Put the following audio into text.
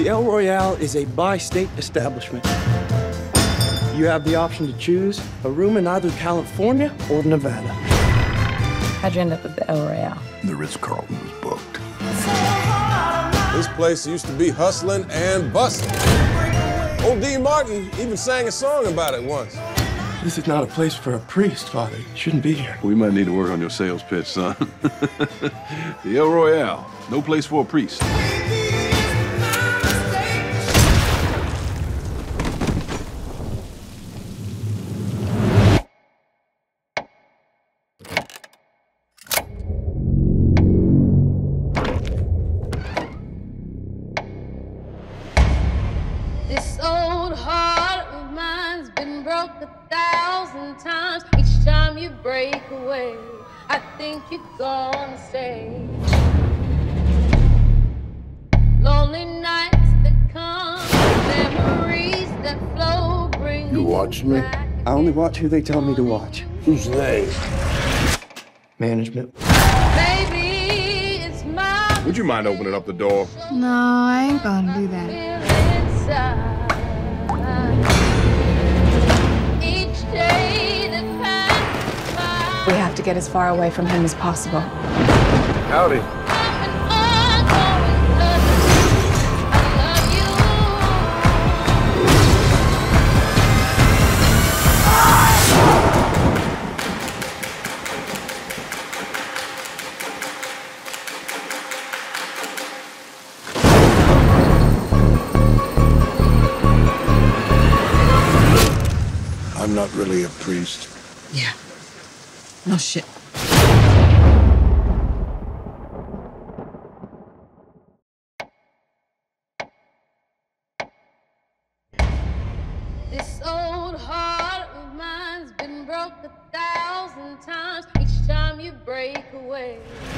The El Royale is a bi-state establishment. You have the option to choose a room in either California or Nevada. How'd you end up at the El Royale? The Ritz Carlton was booked. This place used to be hustling and bustling. Old Dean Martin even sang a song about it once. This is not a place for a priest, Father. You shouldn't be here. We might need to work on your sales pitch, son. The El Royale, no place for a priest. This old heart of mine's been broke 1,000 times. Each time you break away, I think you're gonna stay. Lonely nights that come, memories that flow, bring you watching me? I only watch who they tell me to watch. Who's they? Management. Maybe it's my... Would you mind opening up the door? No, I ain't gonna do that. Each day that passes by. We have to get as far away from him as possible. Howdy. I'm not really a priest. Yeah. No shit. This old heart of mine's been broke 1,000 times. Each time you break away.